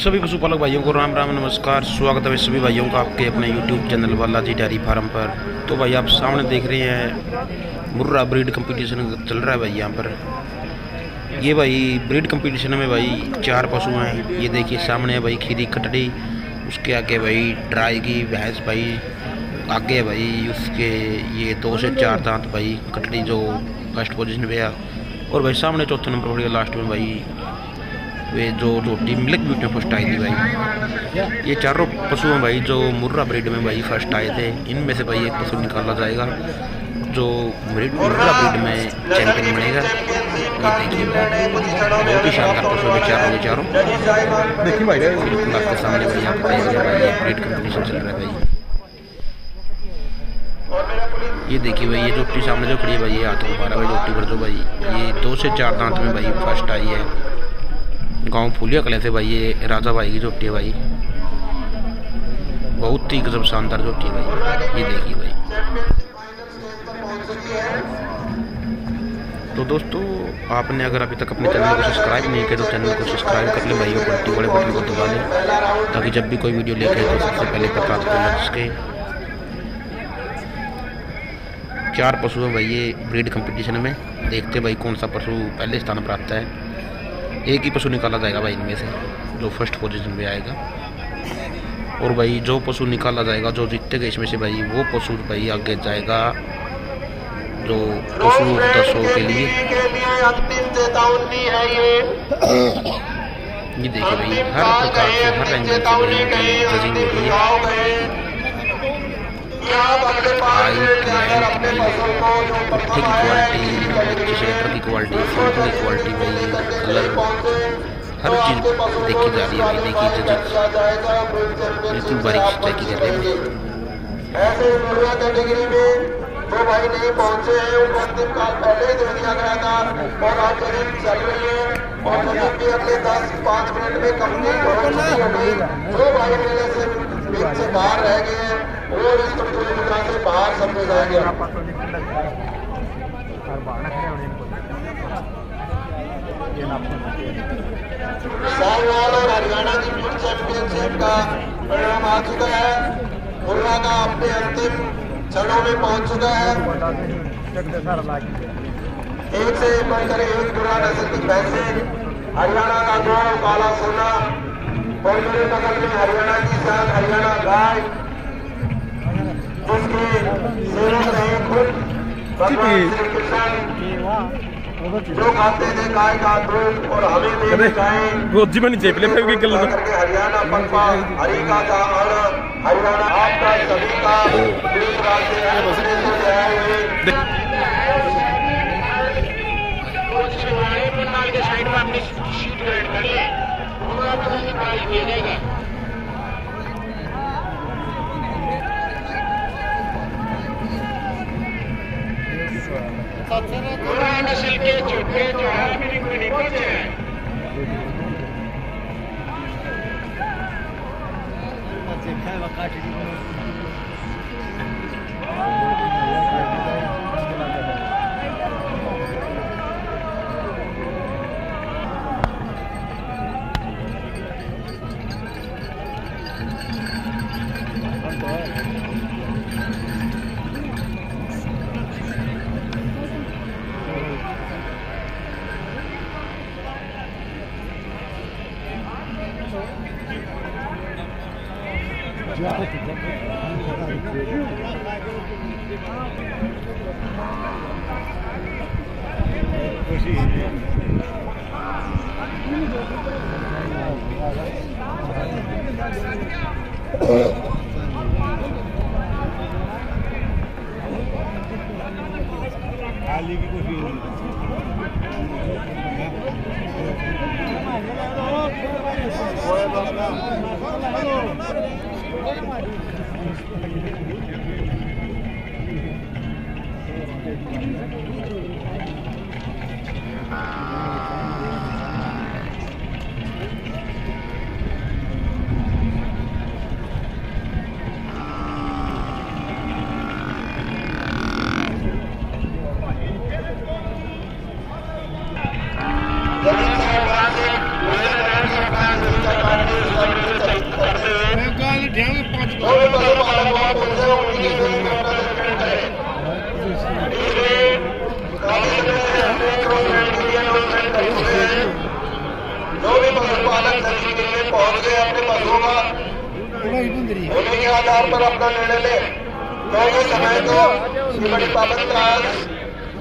सभी पशुपालक भाइयों को राम राम, नमस्कार। स्वागत है सभी भाइयों का आपके अपने YouTube channel Balaji dairy farm पर। तो भाई आप सामने देख रहे हैं मुर्रा ब्रीड कंपटीशन चल रहा है भाई यहाँ पर। ये भाई ब्रीड कंपटीशन में भाई चार पशु हैं। ये देखिए सामने है भाई खीरी कटड़ी, उसके आगे भाई ट्राई की भैंस भाई आगे है भाई, उसके ये 2 से 4 दांत भाई कटड़ी जो फर्स्ट पोजिशन पे है। और भाई सामने चौथे नंबर पर लास्ट में भाई वे जो मिल्क ब्यूटी फर्स्ट आई थी भाई। ये चारों पशु हैं भाई जो मुर्रा ब्रीड में भाई फर्स्ट आए थे। इनमें से भाई एक पशु निकाला जाएगा जो मुर्रा ब्रीड में चैंपियन बनेगा। बहुत ही शानदार पशु है चारों देखिए भाई। बिल्कुल आपके सामने भाई यहाँ पर ब्रीड कंपटीशन चल रहा है भाई। ये देखिए भाई ये जोटी सामने जो खड़ी है भाई, ये हाथों को मारा भाई जोटी पर। तो भाई ये 2 से 4 दांत में भाई फर्स्ट आई है। गांव फूलिया कले से भाई ये राजा भाई की जोटी है भाई। बहुत ही गजब शानदार जोटी है भाई। ये देखिए भाई। तो दोस्तों आपने अगर अभी तक अपने चैनल को सब्सक्राइब नहीं किया तो चैनल को सब्सक्राइब कर लें भाई और घंटी वाले बटन को दबा लें ताकि जब भी कोई वीडियो लेके तो सबसे पहले पता लग सके। चार पशु है भाई ये ब्रीड कंपटीशन में। देखते भाई कौन सा पशु पहले स्थान पर आता है। एक ही पशु निकाला जाएगा भाई इनमें से जो फर्स्ट पोजीशन पे आएगा। और भाई जो पशु निकाला जाएगा जो जीतेगा इसमें से भाई वो पशु भाई आगे जाएगा जो पशु 10 के लिए। ये देखिए भाई हर प्रकार के हर रंग के पट्टे की क्वालिटी, एक्चुएटर की क्वालिटी, फोटो की क्वालिटी भाई, कलर, हर चीज़ देखी जा रही है भाई। देखिए बिल्कुल बारीक चेक कर रहे हैं। जो भाई नहीं पहुंचे हैं उनको अंतिम काल पहले ही दे दिया गया था और आज के दिन चल रही है और भी अगले 10-5 मिनट में कंपनी जो भाई मेले से बाहर रह गए हैं और इस प्रतियोगिता से बाहर समझे जाएंगे। साहिवाल और हरियाणा की ब्रीड चैंपियनशिप का परिणाम आ चुका है। मुर्राह का अपने अंतिम चरणों में पहुंच चुका है। 1 से बढ़कर 1 गुणा नस्ल की भैंसें, हरियाणा का गौ काला सोना और मेरे बगल में हरियाणा की साथ हरियाणा गाय जो खाते थे गाय का दूध और हमें हरियाणा पनपा हरी का हरियाणा आपका सभी का साइड में अपनी शीट ग्रेड कर ले जाएगा। मुर्राह नस्ल के चौथे जो है मीटिंग में पहुंचे हैं। अलग कृषि बिल में पहुंच गए अपने पशुओं का होने के आधार पर अपना निर्णय ले। मैं ये समय को बड़ी पाबंद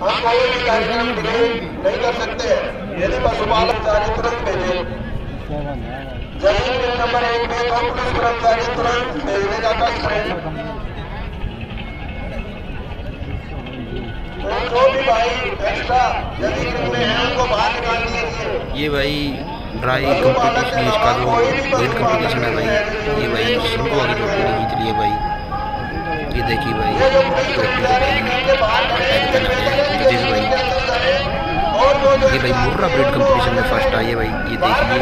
हम कोई भी कार्यक्रम नहीं कर सकते यदि पशुपालक जारी तुरंत भेजे। जमीन बिल नंबर 1 में हम कृषि कर्मचारी तुरंत भेजने का जो भी भाई एक्स्ट्रा यदि हैं उनको बाहर निकाल दिए। ये भाई ड्राई कंपटीशन इसका जो वेट कंपटीशन है भाई, ये भाई सिंपल वाली कंपनी जीत रही है भाई। ये देखिए भाई ये भाई मुर्रा ब्रीड कंपटीशन में फर्स्ट आई है भाई। ये देखिए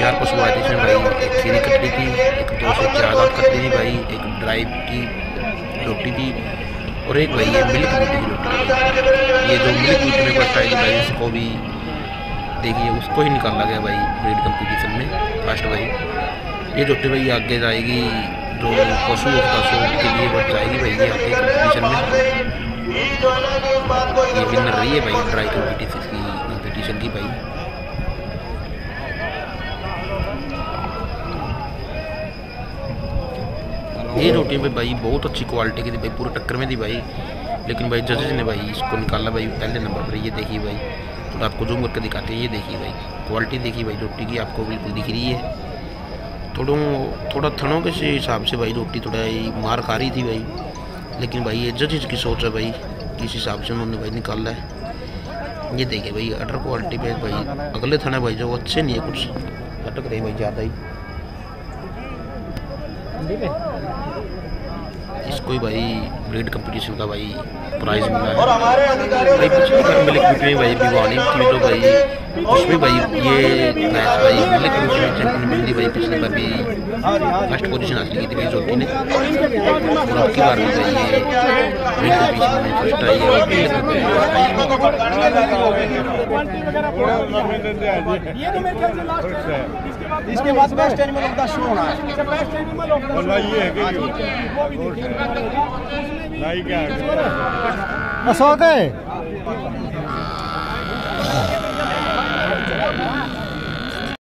चार पशु आए थे भाई, एक सीधी कटरी थी, एक 204 कटरी थी भाई, एक ड्राइव की रोटी थी और एक भाई ये मिल्क रोटी की। ये जो मिल्क रोटी में फर्स्ट आई थी भाई उसको भी देखिए उसको ही निकाला गया भाई ब्रीड कंपटीशन में फर्स्ट भाई। ये जोटी भाई आगे जाएगी जो पशु के लिए बढ़ जाएगी भाई, ये आगे कंपटीशन में ये विनर रही है भाई ड्राई कंपटीशन की भाई। ये रोटी में भाई बहुत अच्छी क्वालिटी की थी भाई, पूरे टक्कर में थी भाई, लेकिन भाई जजेज ने भाई इसको निकाला भाई पहले नंबर पर। ये देखिए भाई तो आपको जूम करके दिखाते हैं, ये देखिए भाई क्वालिटी देखिए भाई रोटी की आपको बिल्कुल दिख रही है। थोड़ा थनों के हिसाब से भाई रोटी थोड़ा मार खा रही थी भाई, लेकिन भाई ये जजेज की सोच है भाई किस हिसाब से उन्होंने भाई निकाला है। ये देखिए भाई अटर क्वालिटी पे भाई अगले थाना भाई जो अच्छे नहीं है, कुछ अटक रही भाई ज़्यादा ही। इसको ही भाई ब्रीड कंपटीशन का भाई प्राइज मिला है भाई। पिछली बार मिल्क में भाई भिवानी थी तो भाई उसमें भाई ये मैच भाई मिल्क में चैंपियन मिली भाई। पिछली बार भी फर्स्ट पोजीशन हासिल की थी भाई जोटी ने, और आपकी बार भी भाई ये ब्रीड कंपटीशन में फर्स्ट आई है। इसके बाद best animal of the show होना है क्या?